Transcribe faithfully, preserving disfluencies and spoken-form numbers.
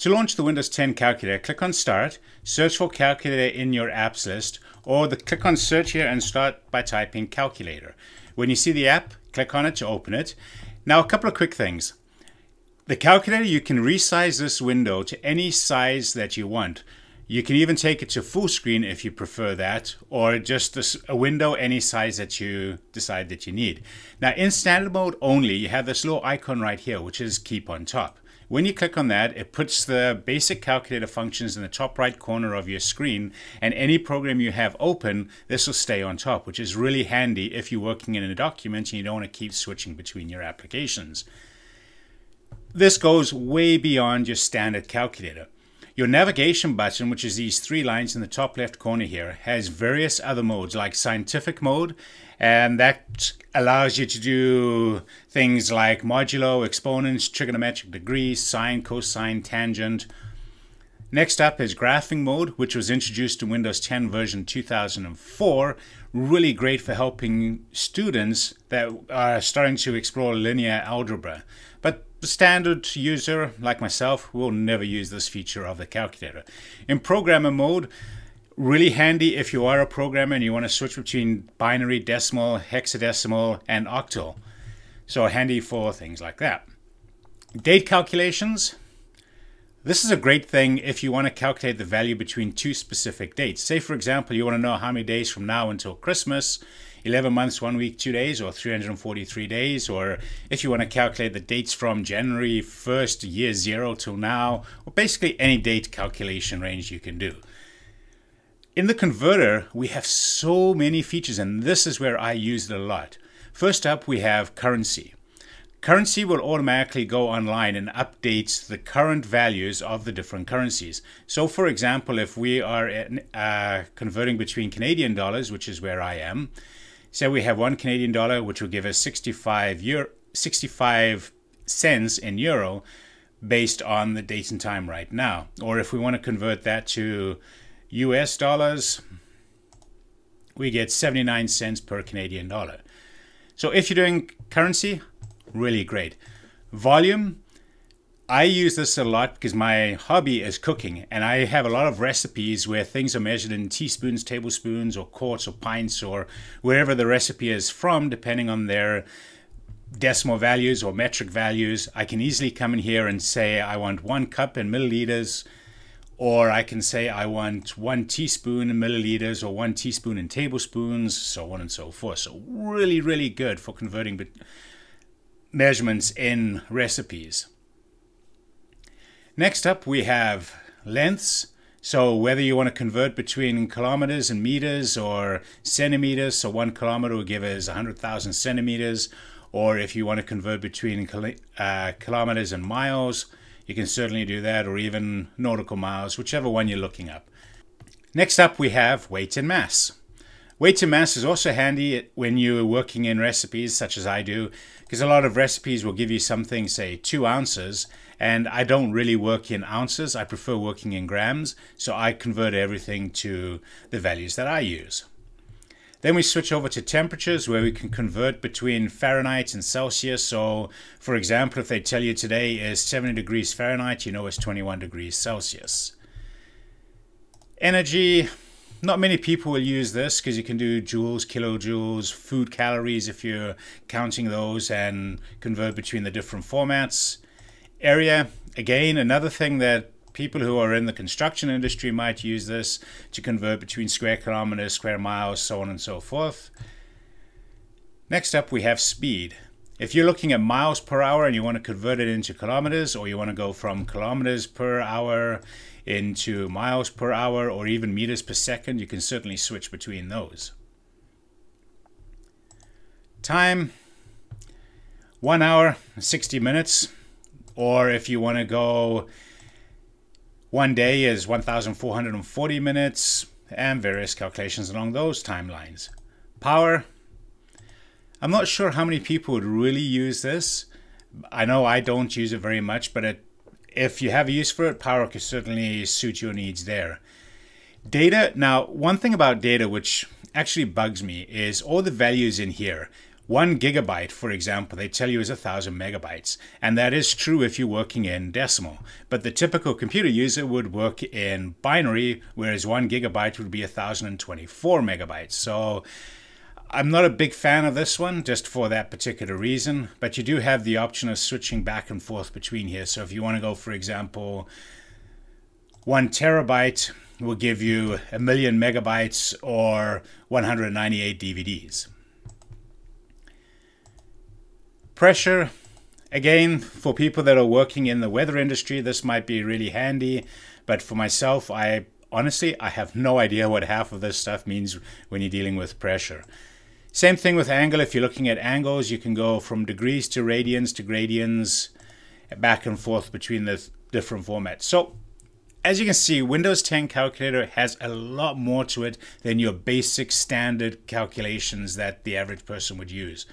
To launch the Windows ten calculator, click on Start, search for calculator in your apps list, or the, click on Search here and start by typing calculator. When you see the app, click on it to open it. Now a couple of quick things. The calculator, you can resize this window to any size that you want. You can even take it to full screen if you prefer that, or just a window any size that you decide that you need. Now in standard mode only, you have this little icon right here, which is keep on top. When you click on that, it puts the basic calculator functions in the top right corner of your screen, and any program you have open, this will stay on top, which is really handy if you're working in a document and you don't want to keep switching between your applications. This goes way beyond your standard calculator. Your navigation button, which is these three lines in the top left corner here, has various other modes like scientific mode, and that allows you to do things like modulo, exponents, trigonometric degrees, sine, cosine, tangent. Next up is graphing mode, which was introduced in Windows ten version two thousand four. Really great for helping students that are starting to explore linear algebra. But the standard user, like myself, will never use this feature of the calculator. In programmer mode, really handy if you are a programmer and you want to switch between binary, decimal, hexadecimal, and octal. So handy for things like that. Date calculations. This is a great thing if you want to calculate the value between two specific dates. Say, for example, you want to know how many days from now until Christmas, eleven months, one week, two days, or three hundred forty-three days, or if you want to calculate the dates from January first, year zero till now, or basically any date calculation range you can do. In the converter, we have so many features, and this is where I use it a lot. First up, we have currency. Currency will automatically go online and updates the current values of the different currencies. So for example, if we are uh, converting between Canadian dollars, which is where I am, say we have one Canadian dollar, which will give us sixty-five, euro, sixty-five cents in euro based on the date and time right now. Or if we want to convert that to U S dollars, we get seventy-nine cents per Canadian dollar. So if you're doing currency, really great. Volume, I use this a lot because my hobby is cooking, and I have a lot of recipes where things are measured in teaspoons, tablespoons, or quarts, or pints, or wherever the recipe is from, depending on their decimal values or metric values. I can easily come in here and say I want one cup in milliliters, or I can say I want one teaspoon in milliliters, or one teaspoon in tablespoons, so on and so forth. So really, really good for converting but measurements in recipes. Next up, we have lengths. So whether you want to convert between kilometers and meters or centimeters, so one kilometer will give us one hundred thousand centimeters, or if you want to convert between uh, kilometers and miles, you can certainly do that, or even nautical miles, whichever one you're looking up. Next up, we have weight and mass. Weight and mass is also handy when you're working in recipes, such as I do, because a lot of recipes will give you something, say, two ounces, and I don't really work in ounces. I prefer working in grams, so I convert everything to the values that I use. Then we switch over to temperatures, where we can convert between Fahrenheit and Celsius. So, for example, if they tell you today is seventy degrees Fahrenheit, you know it's twenty-one degrees Celsius. Energy. Not many people will use this because you can do joules, kilojoules, food calories if you're counting those, and convert between the different formats. Area, again, another thing that people who are in the construction industry might use this to convert between square kilometers, square miles, so on and so forth. Next up, we have speed. If you're looking at miles per hour and you want to convert it into kilometers, or you want to go from kilometers per hour into miles per hour, or even meters per second, you can certainly switch between those. Time, one hour, sixty minutes, or if you want to go, one day is one thousand four hundred forty minutes, and various calculations along those timelines. Power, I'm not sure how many people would really use this. I know I don't use it very much, but it if you have a use for it, power can certainly suit your needs there. Data. Now, one thing about data which actually bugs me is all the values in here. One gigabyte, for example, they tell you is a thousand megabytes, and that is true if you're working in decimal. But the typical computer user would work in binary, whereas one gigabyte would be a thousand and twenty-four megabytes. So I'm not a big fan of this one, just for that particular reason, but you do have the option of switching back and forth between here. So if you want to go, for example, one terabyte will give you a million megabytes or one hundred ninety-eight D V Ds. Pressure, again, for people that are working in the weather industry, this might be really handy, but for myself, I honestly, I have no idea what half of this stuff means when you're dealing with pressure. Same thing with angle. If you're looking at angles, you can go from degrees to radians to gradients, back and forth between the different formats. So as you can see, Windows ten calculator has a lot more to it than your basic standard calculations that the average person would use.